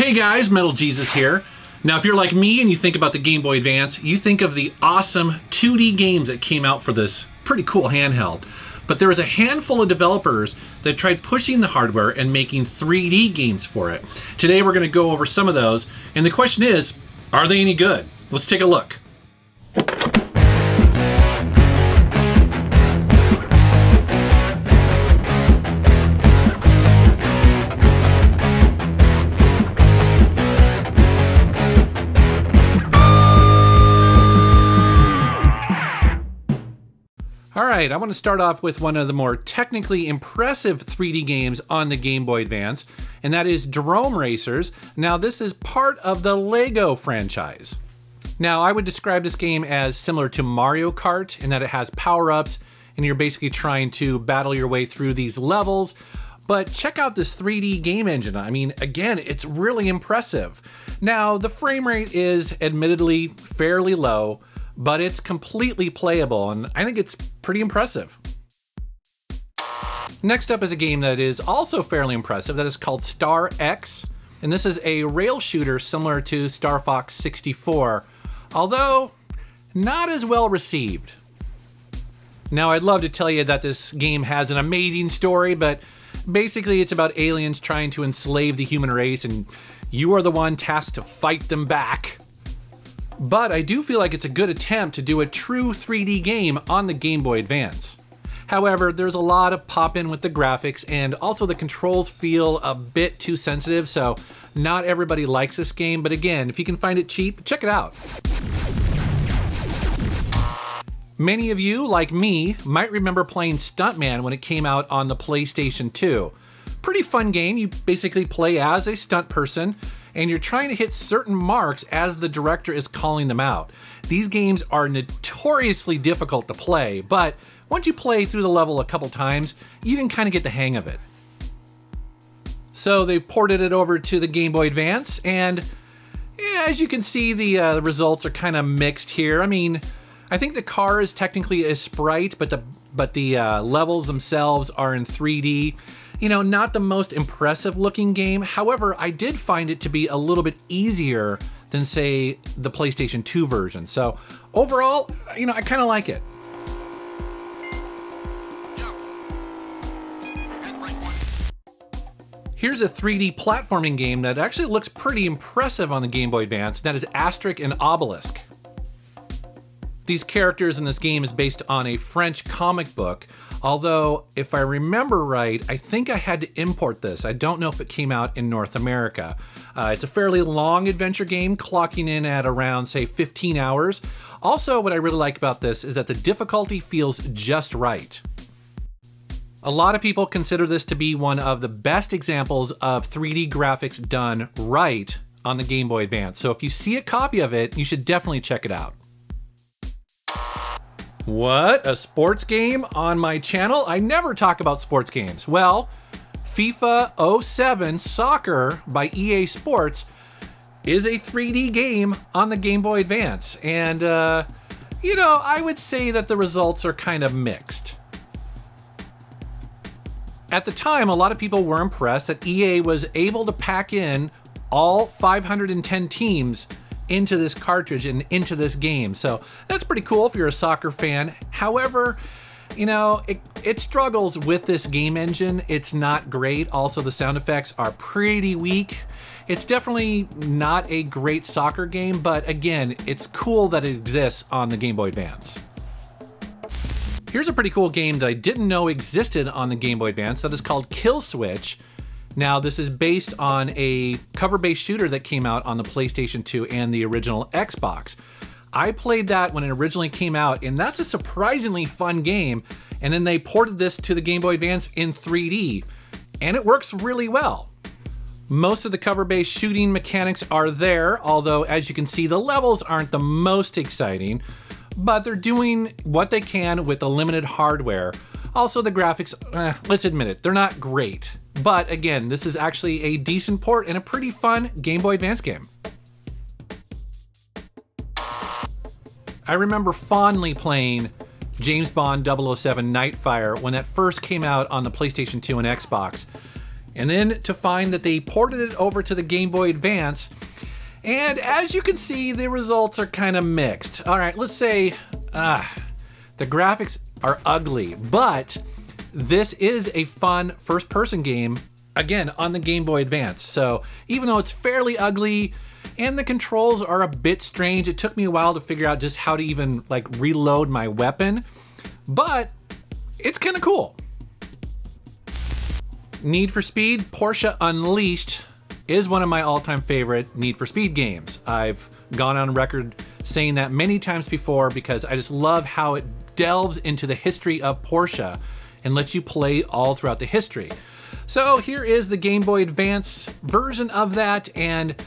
Hey guys, Metal Jesus here. Now if you're like me and you think about the Game Boy Advance, you think of the awesome 2D games that came out for this pretty cool handheld. But there was a handful of developers that tried pushing the hardware and making 3D games for it. Today we're going to go over some of those, and the question is, are they any good? Let's take a look. Alright, I want to start off with one of the more technically impressive 3D games on the Game Boy Advance, and that is Drome Racers. Now this is part of the LEGO franchise. Now I would describe this game as similar to Mario Kart in that it has power-ups and you're basically trying to battle your way through these levels. But check out this 3D game engine. I mean, again, it's really impressive. Now the frame rate is admittedly fairly low, but it's completely playable, and I think it's pretty impressive. Next up is a game that is also fairly impressive, that is called Star X, and this is a rail shooter similar to Star Fox 64, although not as well received. Now I'd love to tell you that this game has an amazing story, but basically it's about aliens trying to enslave the human race, and you are the one tasked to fight them back. But I do feel like it's a good attempt to do a true 3D game on the Game Boy Advance. However, there's a lot of pop-in with the graphics, and also the controls feel a bit too sensitive, so not everybody likes this game, but again, if you can find it cheap, check it out. Many of you, like me, might remember playing Stuntman when it came out on the PlayStation 2. Pretty fun game. You basically play as a stunt person, and you're trying to hit certain marks as the director is calling them out. These games are notoriously difficult to play, but once you play through the level a couple times, you can kind of get the hang of it. So they ported it over to the Game Boy Advance, and yeah, as you can see, the results are kind of mixed here. I mean, I think the car is technically a sprite, but the levels themselves are in 3D. You know, not the most impressive looking game. However, I did find it to be a little bit easier than, say, the PlayStation 2 version. So overall, you know, I kind of like it. Here's a 3D platforming game that actually looks pretty impressive on the Game Boy Advance. That is Asterix and Obelix. These characters in this game is based on a French comic book. Although, if I remember right, I think I had to import this. I don't know if it came out in North America. It's a fairly long adventure game, clocking in at around, say, 15 hours. Also, what I really like about this is that the difficulty feels just right. A lot of people consider this to be one of the best examples of 3D graphics done right on the Game Boy Advance. So if you see a copy of it, you should definitely check it out. What? A sports game on my channel? I never talk about sports games. Well, FIFA 07 Soccer by EA Sports is a 3D game on the Game Boy Advance. And, you know, I would say that the results are kind of mixed. At the time, a lot of people were impressed that EA was able to pack in all 510 teams into this cartridge and into this game. So that's pretty cool if you're a soccer fan. However, you know, it struggles with this game engine. It's not great. Also, the sound effects are pretty weak. It's definitely not a great soccer game, but again, it's cool that it exists on the Game Boy Advance. Here's a pretty cool game that I didn't know existed on the Game Boy Advance. That is called Kill.Switch. Now, this is based on a cover-based shooter that came out on the PlayStation 2 and the original Xbox. I played that when it originally came out, and that's a surprisingly fun game. And then they ported this to the Game Boy Advance in 3D, and it works really well. Most of the cover-based shooting mechanics are there, although, as you can see, the levels aren't the most exciting, but they're doing what they can with the limited hardware. Also, the graphics, let's admit it, they're not great. But again, this is actually a decent port and a pretty fun Game Boy Advance game. I remember fondly playing James Bond 007 Nightfire when that first came out on the PlayStation 2 and Xbox. and then to find that they ported it over to the Game Boy Advance. And as you can see, the results are kind of mixed. All right, let's say the graphics are ugly, but this is a fun first-person game, again, on the Game Boy Advance. So even though it's fairly ugly and the controls are a bit strange, it took me a while to figure out just how to even like reload my weapon, but it's kind of cool. Need for Speed: Porsche Unleashed is one of my all-time favorite Need for Speed games. I've gone on record saying that many times before because I just love how it delves into the history of Porsche and lets you play all throughout the history. So here is the Game Boy Advance version of that, and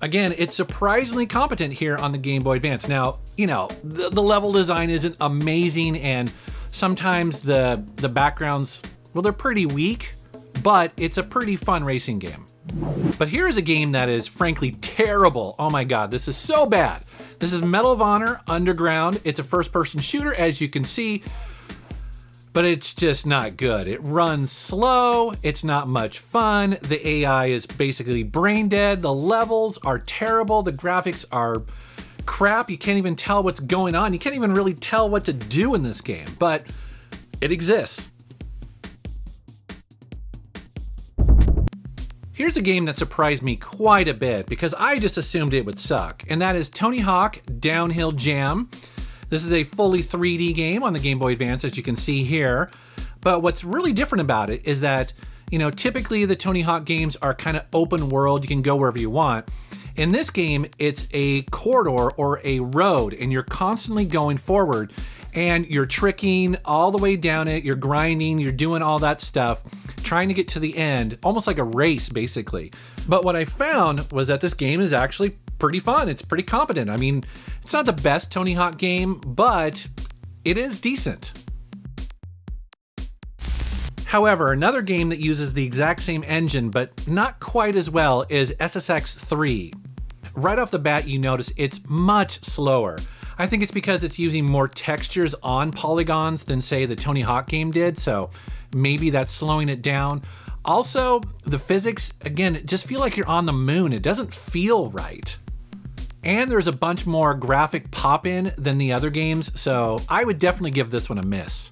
again, it's surprisingly competent here on the Game Boy Advance. Now, you know, the level design isn't amazing, and sometimes the backgrounds, well, they're pretty weak, but it's a pretty fun racing game. But here is a game that is frankly terrible. Oh my God, this is so bad. This is Medal of Honor Underground. It's a first-person shooter, as you can see, but it's just not good. It runs slow, it's not much fun, the AI is basically brain dead, the levels are terrible, the graphics are crap, you can't even tell what's going on, you can't even really tell what to do in this game, but it exists. Here's a game that surprised me quite a bit because I just assumed it would suck, and that is Tony Hawk Downhill Jam. This is a fully 3D game on the Game Boy Advance, as you can see here. But what's really different about it is that, you know, typically the Tony Hawk games are kind of open world, you can go wherever you want. In this game, it's a corridor or a road, and you're constantly going forward, and you're tricking all the way down it, you're grinding, you're doing all that stuff, trying to get to the end, almost like a race, basically. But what I found was that this game is actually pretty fun. It's pretty competent. I mean, it's not the best Tony Hawk game, but it is decent. However, another game that uses the exact same engine, but not quite as well, is SSX 3. Right off the bat, you notice it's much slower. I think it's because it's using more textures on polygons than, say, the Tony Hawk game did, so maybe that's slowing it down. Also, the physics, again, just feel like you're on the moon. It doesn't feel right. And there's a bunch more graphic pop-in than the other games, so I would definitely give this one a miss.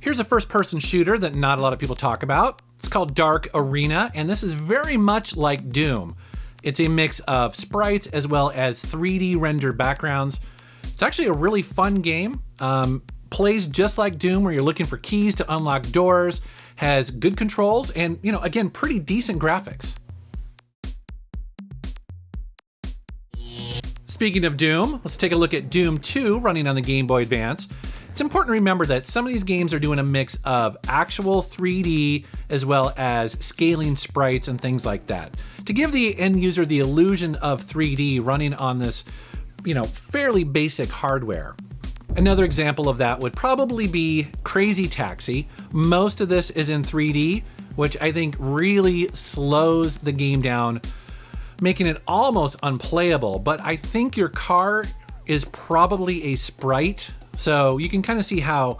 Here's a first-person shooter that not a lot of people talk about. It's called Dark Arena, and this is very much like Doom. It's a mix of sprites as well as 3D rendered backgrounds. It's actually a really fun game. Plays just like Doom, where you're looking for keys to unlock doors, has good controls, and, you know, again, pretty decent graphics. Speaking of Doom, let's take a look at Doom II running on the Game Boy Advance. It's important to remember that some of these games are doing a mix of actual 3D as well as scaling sprites and things like that, to give the end user the illusion of 3D running on this, you know, fairly basic hardware. Another example of that would probably be Crazy Taxi. Most of this is in 3D, which I think really slows the game down, making it almost unplayable. But I think your car is probably a sprite, so you can kind of see how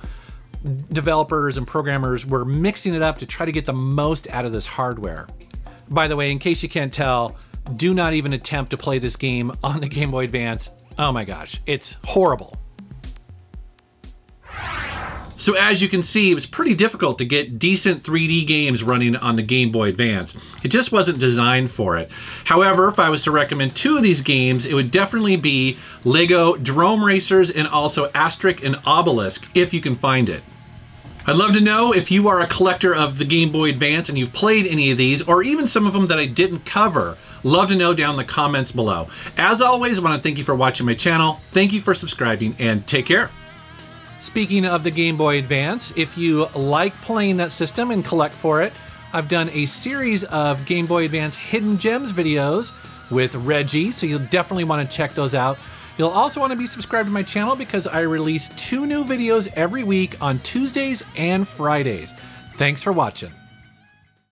developers and programmers were mixing it up to try to get the most out of this hardware. By the way, in case you can't tell, do not even attempt to play this game on the Game Boy Advance. Oh my gosh, it's horrible. So as you can see, it was pretty difficult to get decent 3D games running on the Game Boy Advance. It just wasn't designed for it. However, if I was to recommend two of these games, it would definitely be LEGO Drome Racers and also Asterix and Obelix, if you can find it. I'd love to know if you are a collector of the Game Boy Advance and you've played any of these, or even some of them that I didn't cover. Love to know down in the comments below. As always, I want to thank you for watching my channel. Thank you for subscribing, and take care. Speaking of the Game Boy Advance, if you like playing that system and collect for it, I've done a series of Game Boy Advance Hidden Gems videos with Reggie, so you'll definitely want to check those out. You'll also want to be subscribed to my channel because I release 2 new videos every week on Tuesdays and Fridays. Thanks for watching.